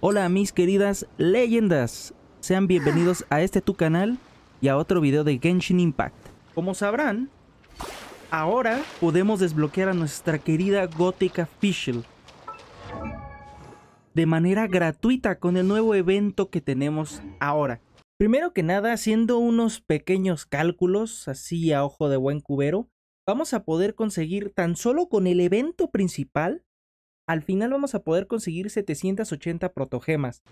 Hola mis queridas leyendas, sean bienvenidos a este tu canal y a otro video de Genshin Impact. Como sabrán, ahora podemos desbloquear a nuestra querida gótica Fischl de manera gratuita con el nuevo evento que tenemos ahora. Primero que nada, haciendo unos pequeños cálculos, así a ojo de buen cubero, vamos a poder conseguir tan solo con el evento principal, al final vamos a poder conseguir 780 protogemas.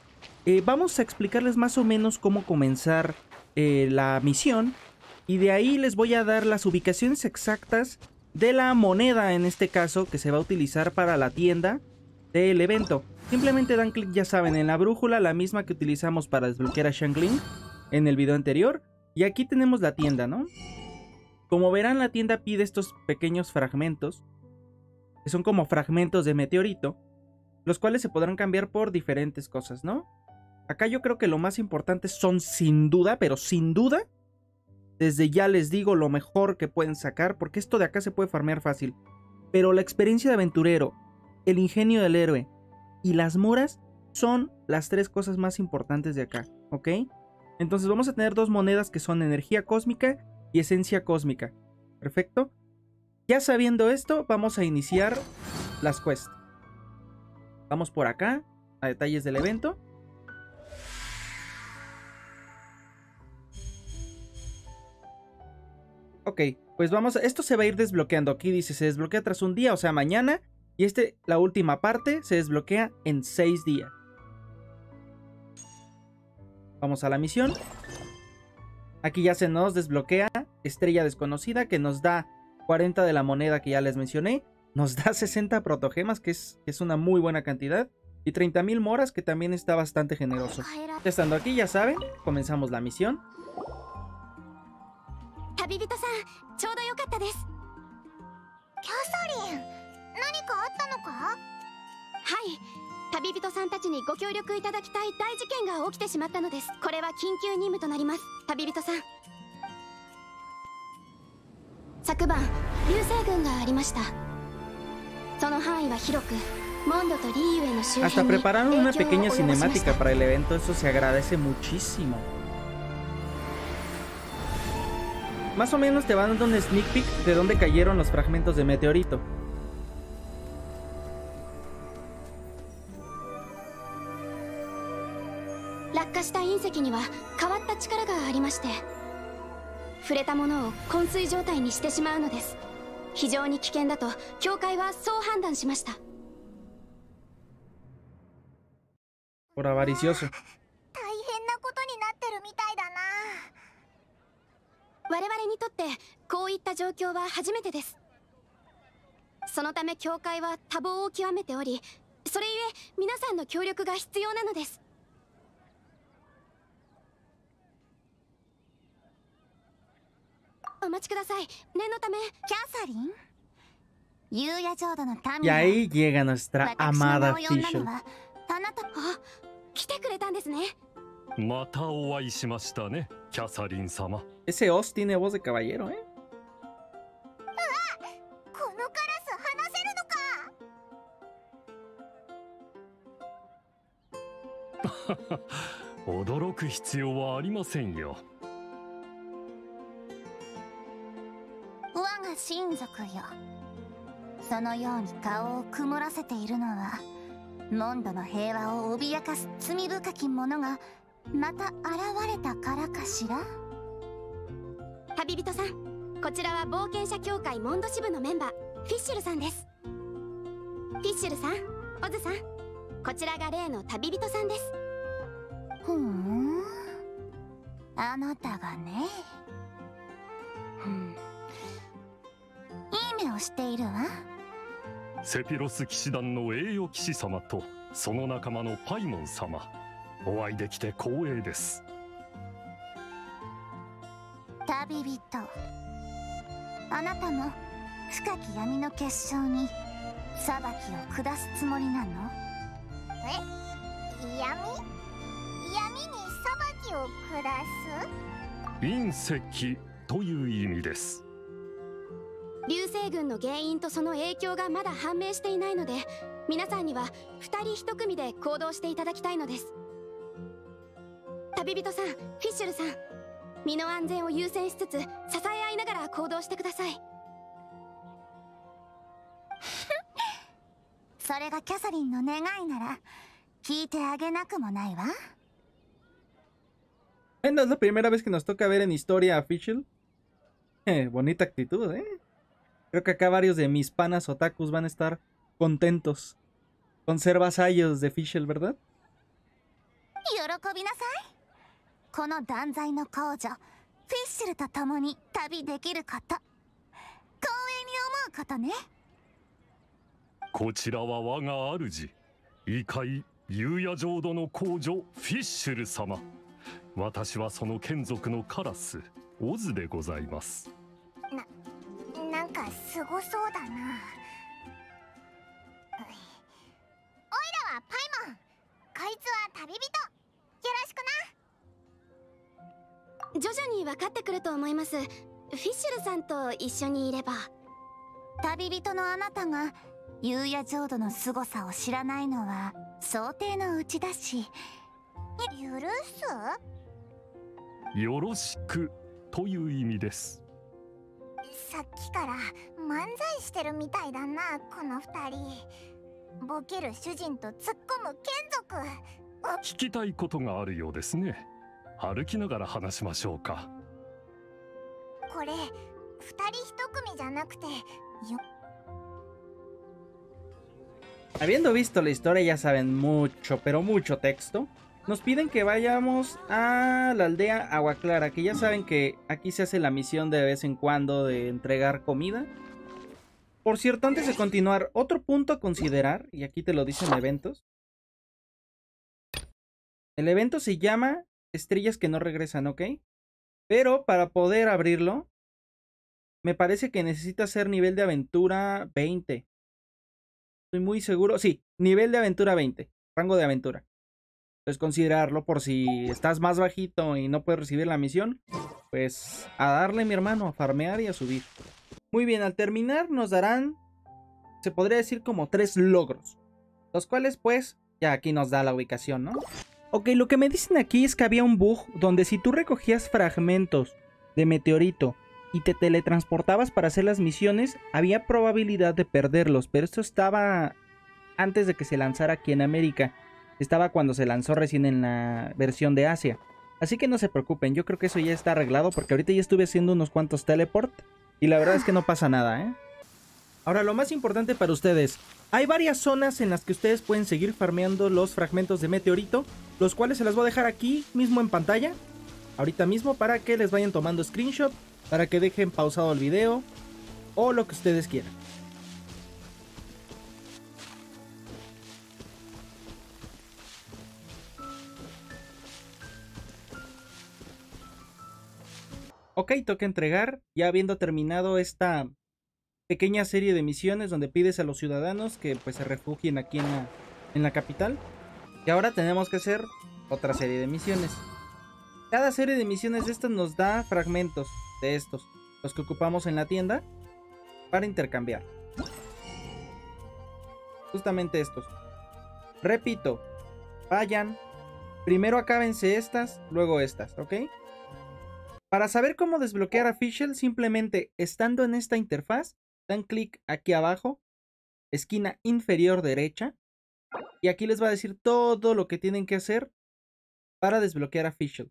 Vamos a explicarles más o menos cómo comenzar la misión y de ahí les voy a dar las ubicaciones exactas de la moneda, en este caso, que se va a utilizar para la tienda del evento. Simplemente dan clic, ya saben, en la brújula, la misma que utilizamos para desbloquear a Xiangling en el video anterior. Y aquí tenemos la tienda, ¿no? Como verán, la tienda pide estos pequeños fragmentos, que son como fragmentos de meteorito, los cuales se podrán cambiar por diferentes cosas, ¿no? Acá yo creo que lo más importante son, sin duda, pero sin duda, desde ya les digo, lo mejor que pueden sacar, porque esto de acá se puede farmear fácil. Pero la experiencia de aventurero, el ingenio del héroe y las moras son las tres cosas más importantes de acá, ¿ok? Entonces vamos a tener dos monedas que son energía cósmica y esencia cósmica. Perfecto. Ya sabiendo esto, vamos a iniciar las quests. Vamos por acá a detalles del evento. Ok, pues vamos a... Esto se va a ir desbloqueando. Aquí dice, se desbloquea tras un día, o sea, mañana. Y la última parte se desbloquea en 6 días. Vamos a la misión. Aquí ya se nos desbloquea Estrella Desconocida, que nos da 40 de la moneda que ya les mencioné. Nos da 60 protogemas, que es una muy buena cantidad. Y 30.000 moras, que también está bastante generoso. Estando aquí, ya saben, comenzamos la misión. Hasta prepararon una pequeña cinemática para el evento, eso se agradece muchísimo. Más o menos te van dando un sneak peek de dónde cayeron los fragmentos de meteorito. Por avaricioso. Y ahí llega nuestra amada Fischl. Ese os tiene voz de caballero, ¿eh? 皆さんには2人1組で行動していただきたいのです。旅人さん、フィッシュルさん、身の安全を優先しつつ支え合いながら行動してください。それがキャサリンの願いなら聞いてあげなくもないわ。 No es la primera vez que nos toca ver en historia a Fischl. Bonita actitud, ¿eh? Creo que acá varios de mis panas otakus van a estar contentos con ser vasallos de Fischl, ¿verdad? Watashi wa sono kenzoku no karasu, Oz de gozaimasu. Nanka sugosou da na. Oira wa Paimon, koitsu wa tabibito. Yoroshiku na. Jojo ni wakatte kuru to omoimasu. Fischl-san to issho ni ireba. Tabibito no anata ga Yuuya Jodo no sugosa o shiranai no wa soutei no uchi da shi. 許す？よろしくという意味です。さっきから漫才してるみたいだな、この二人。ボケる主人と突っ込む眷属。聞きたいことがあるようですね。歩きながら話しましょうか。これ、二人一組じゃなくて、よ Habiendo visto la historia, ya saben mucho, pero mucho texto. Nos piden que vayamos a la aldea Aguaclara, que ya saben que aquí se hace la misión de vez en cuando de entregar comida. Por cierto, antes de continuar, otro punto a considerar, y aquí te lo dicen eventos. El evento se llama Estrellas que no regresan, ¿ok? Pero para poder abrirlo, me parece que necesita ser nivel de aventura 20. Estoy muy seguro. Sí, nivel de aventura 20. Rango de aventura. Entonces considerarlo por si estás más bajito y no puedes recibir la misión. Pues a darle, mi hermano, a farmear y a subir. Muy bien, al terminar nos darán, se podría decir como 3 logros. Los cuales pues ya aquí nos da la ubicación, ¿no? Ok, lo que me dicen aquí es que había un bug donde si tú recogías fragmentos de meteorito y te teletransportabas para hacer las misiones, había probabilidad de perderlos, pero esto estaba antes de que se lanzara aquí en América. Estaba cuando se lanzó recién en la versión de Asia. Así que no se preocupen, yo creo que eso ya está arreglado, porque ahorita ya estuve haciendo unos cuantos teleport y la verdad es que no pasa nada, ¿eh? Ahora, lo más importante para ustedes, hay varias zonas en las que ustedes pueden seguir farmeando los fragmentos de meteorito, los cuales se las voy a dejar aquí mismo en pantalla, ahorita mismo, para que les vayan tomando screenshot, para que dejen pausado el video o lo que ustedes quieran. Ok, toca entregar, ya habiendo terminado esta pequeña serie de misiones donde pides a los ciudadanos que pues se refugien aquí en la capital. Y ahora tenemos que hacer otra serie de misiones. Cada serie de misiones de estas nos da fragmentos de estos, los que ocupamos en la tienda, para intercambiar. Justamente estos. Repito, vayan, primero acábense estas, luego estas, ¿ok? Para saber cómo desbloquear a Fischl, simplemente estando en esta interfaz, dan clic aquí abajo, esquina inferior derecha, y aquí les va a decir todo lo que tienen que hacer para desbloquear a Fischl.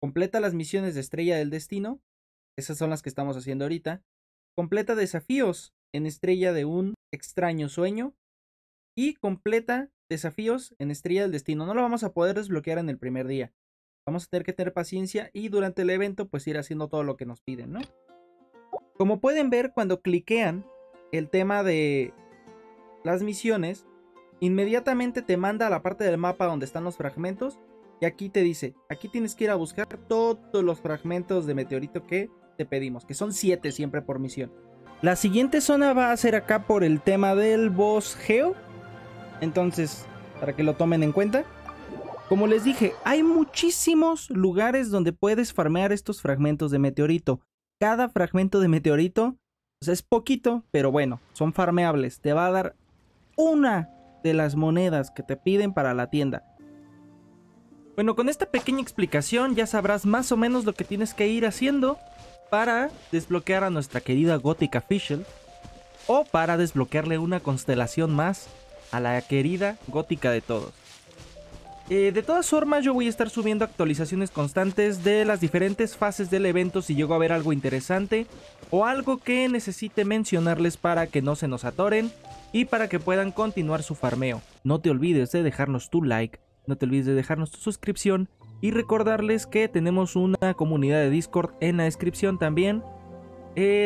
Completa las misiones de Estrella del Destino, esas son las que estamos haciendo ahorita. Completa desafíos en Estrella de un Extraño Sueño y completa desafíos en Estrella del Destino. No lo vamos a poder desbloquear en el primer día. Vamos a tener que tener paciencia y durante el evento pues ir haciendo todo lo que nos piden, ¿no? Como pueden ver, cuando cliquean el tema de las misiones, inmediatamente te manda a la parte del mapa donde están los fragmentos y aquí te dice, aquí tienes que ir a buscar todos los fragmentos de meteorito que te pedimos, que son 7 siempre por misión. La siguiente zona va a ser acá por el tema del boss Geo, entonces para que lo tomen en cuenta. Como les dije, hay muchísimos lugares donde puedes farmear estos fragmentos de meteorito. Cada fragmento de meteorito, pues es poquito, pero bueno, son farmeables. Te va a dar una de las monedas que te piden para la tienda. Bueno, con esta pequeña explicación ya sabrás más o menos lo que tienes que ir haciendo para desbloquear a nuestra querida gótica Fischl, o para desbloquearle una constelación más a la querida gótica de todos. De todas formas, yo voy a estar subiendo actualizaciones constantes de las diferentes fases del evento si llego a ver algo interesante o algo que necesite mencionarles para que no se nos atoren y para que puedan continuar su farmeo. No te olvides de dejarnos tu like, no te olvides de dejarnos tu suscripción y recordarles que tenemos una comunidad de Discord en la descripción también,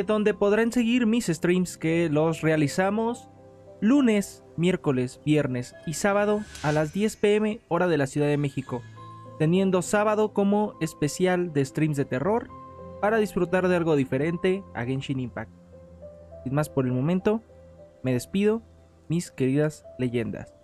donde podrán seguir mis streams que los realizamos lunes, miércoles, viernes y sábado a las 10 p.m. hora de la Ciudad de México, teniendo sábado como especial de streams de terror para disfrutar de algo diferente a Genshin Impact. Sin más por el momento, me despido, mis queridas leyendas.